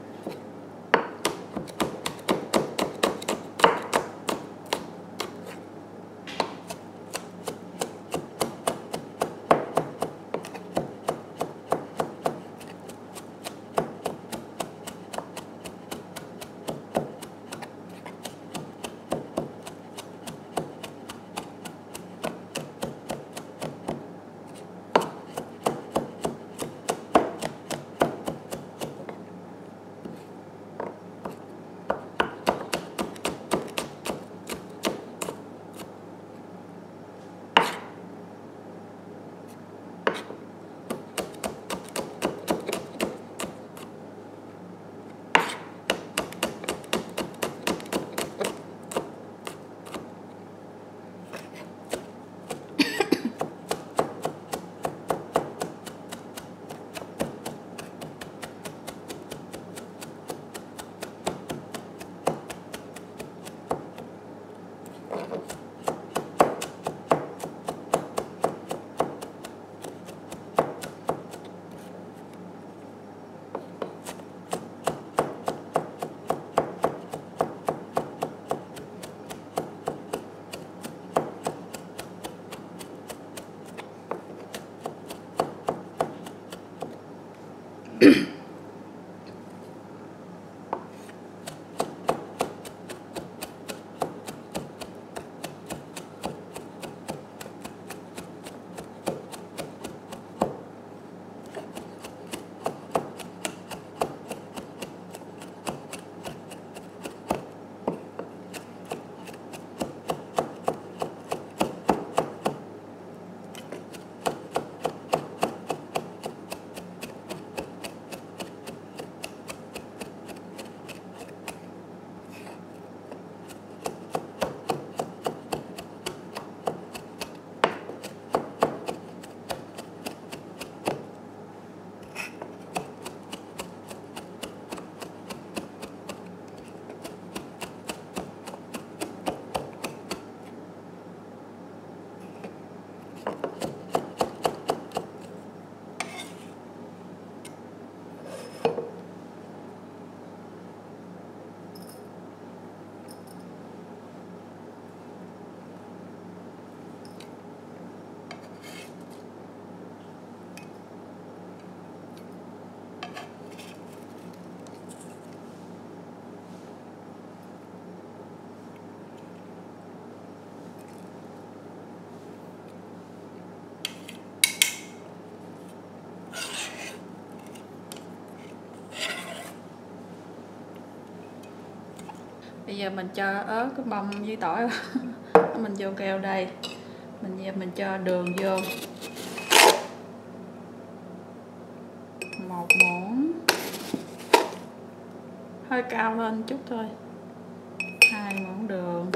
Bây giờ mình cho ớt cái bông với tỏi mình vô keo đây, mình giờ mình cho đường vô một muỗng, hơi cao lên chút thôi, hai muỗng đường,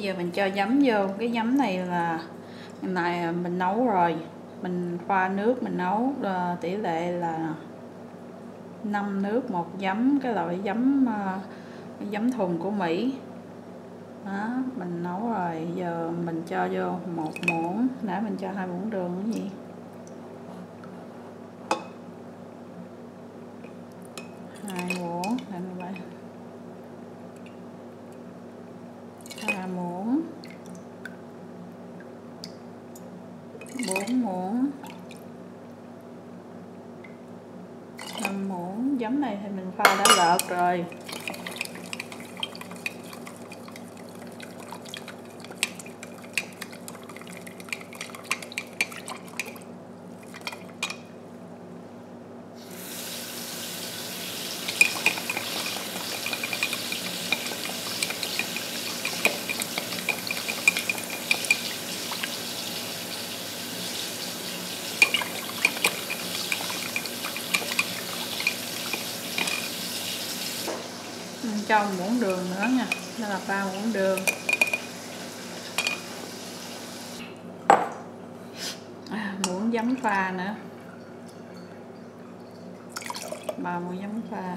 giờ mình cho giấm vô. Cái giấm này là ngày này mình nấu rồi, mình pha nước mình nấu, tỷ lệ là năm nước một giấm, cái loại giấm cái giấm thùng của Mỹ đó, mình nấu rồi. Giờ mình cho vô một muỗng, nãy mình cho hai muỗng đường cái gì, hai muỗng nãy mình vậy. Muỗng, bốn muỗng, năm muỗng. Giấm này thì mình pha đã lợt rồi. cho một muỗng đường nữa nha, đó là ba muỗng đường. À, muỗng giấm pha nữa, ba muỗng giấm pha.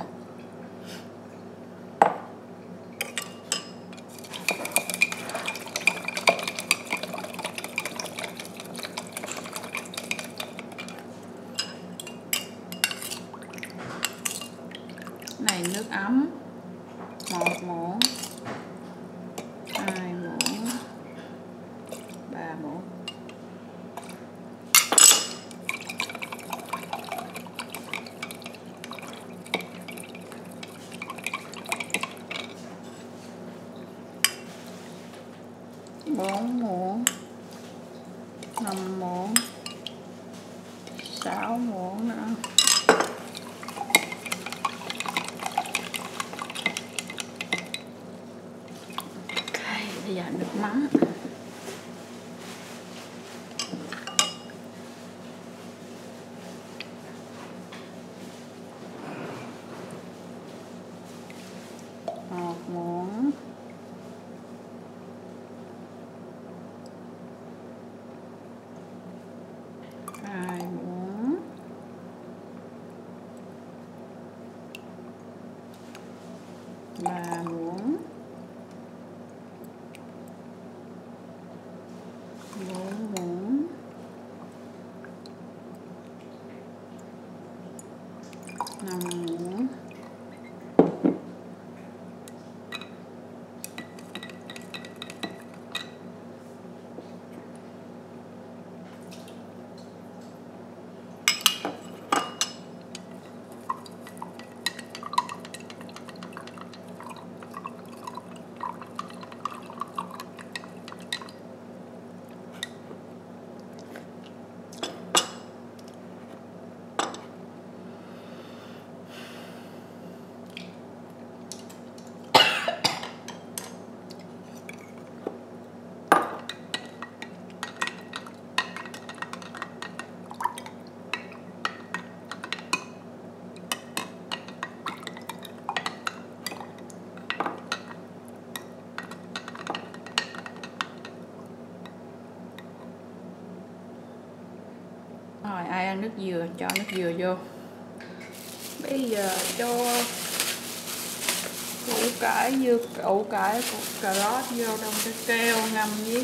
Này nước ấm một muỗng, hai muỗng, ba muỗng. bốn muỗng, năm muỗng, sáu muỗng nữa. Bây giờ được mắm. Một muỗng, hai muỗng, ba muỗng, bốn muỗng, năm muỗng, rồi. Ai ăn nước dừa cho nước dừa vô. Bây giờ cho củ cải, dưa củ cải, củ cà rốt vô trong cái keo ngâm với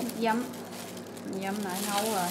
nước giấm. Giấm nãy nấu rồi.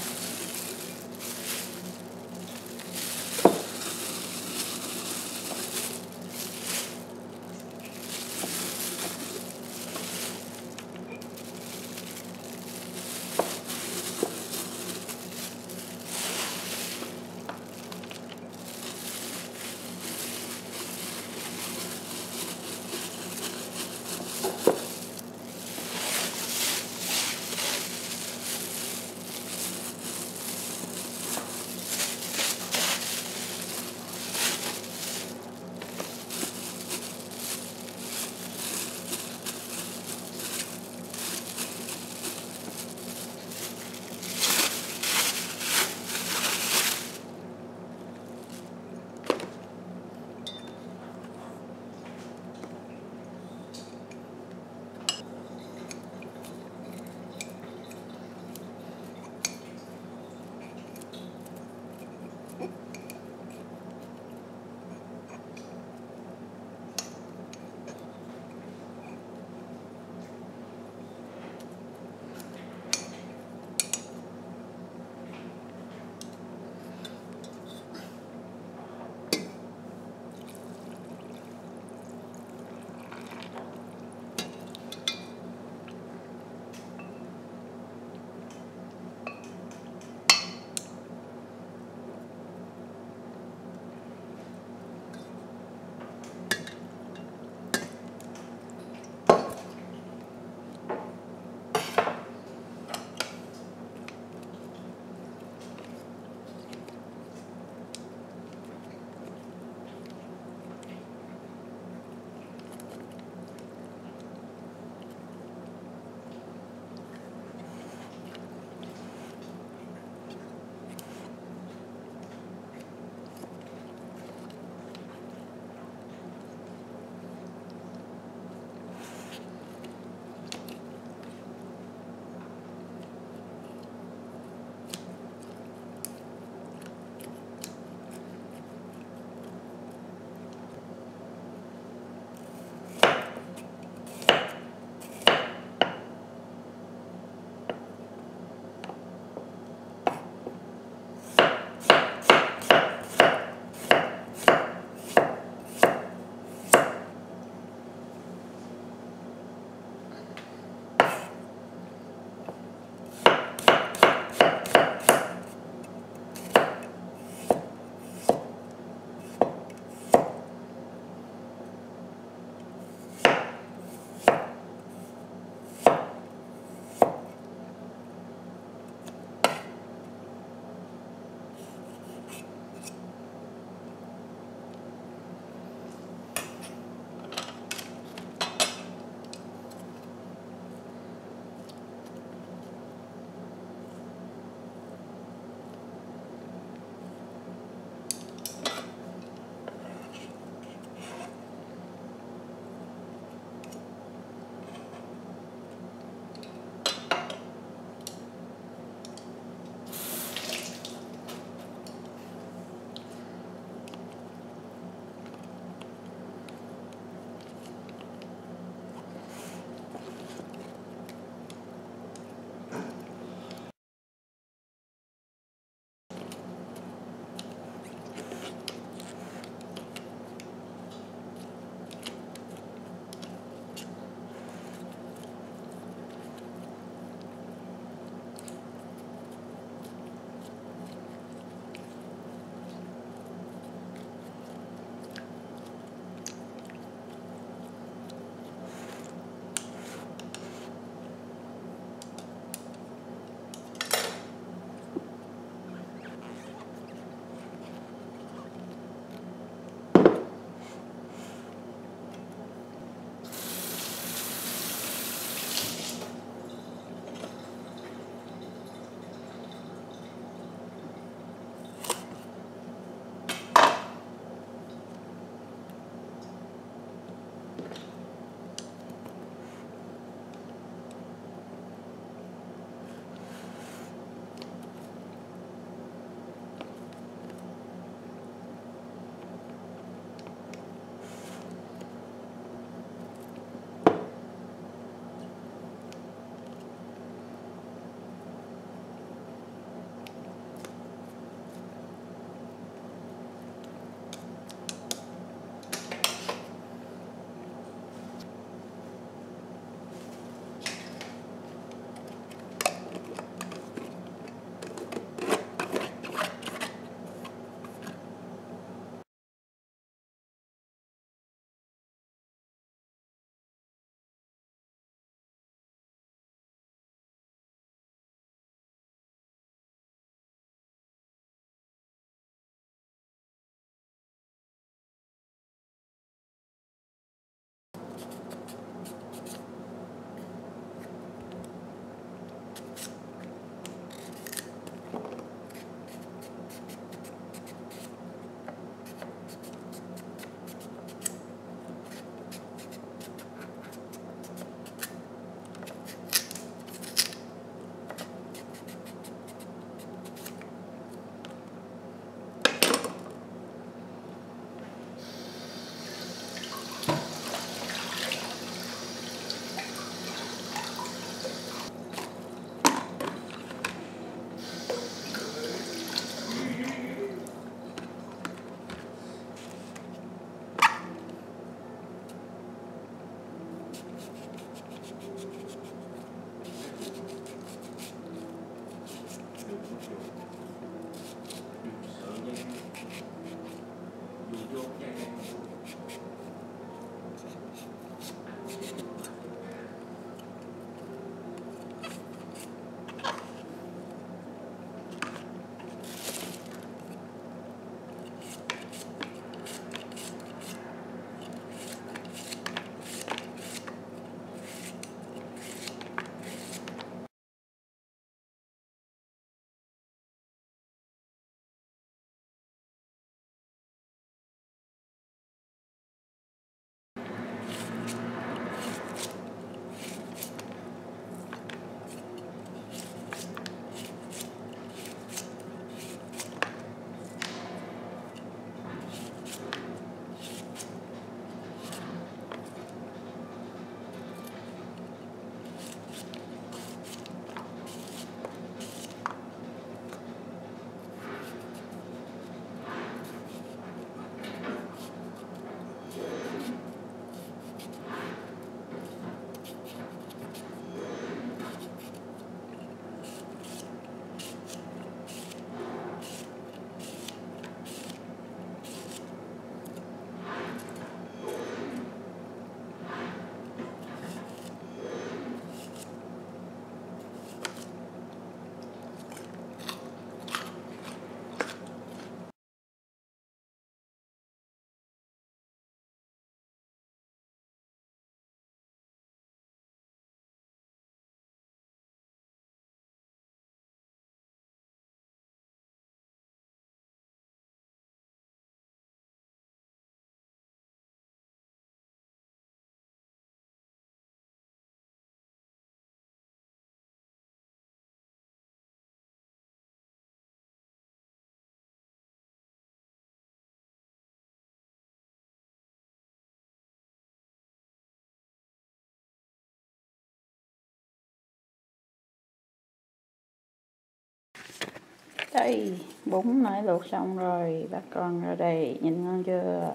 Đây, bún nãy luộc xong rồi, bắt con ra đây, nhìn ngon chưa?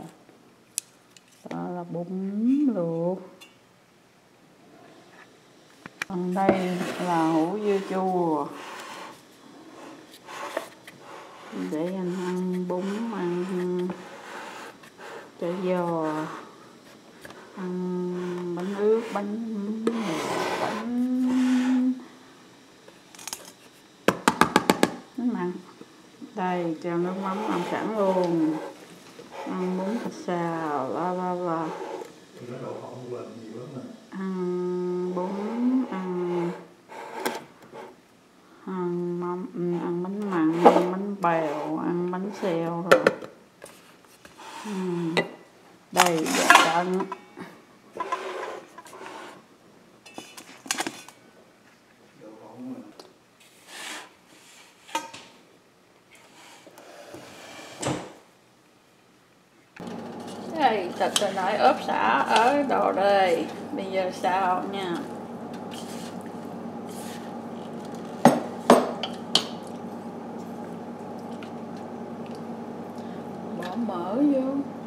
Đó là bún luộc. Còn đây là hủ dưa chua. Để anh ăn bún, ăn chả giò, ăn bánh ướt, bánh bánh bánh mặn. Đây, cho nước mắm ăn sẵn luôn, ăn bún thịt xào, la la la, ăn bún, ăn ăn mắm, ăn bánh mặn, ăn bánh bèo, ăn bánh xèo rồi. uhm. Đây dạ cân. Đây, thật là nói ốp xả ở đồ đây. Bây giờ xào nha. Bỏ mỡ vô.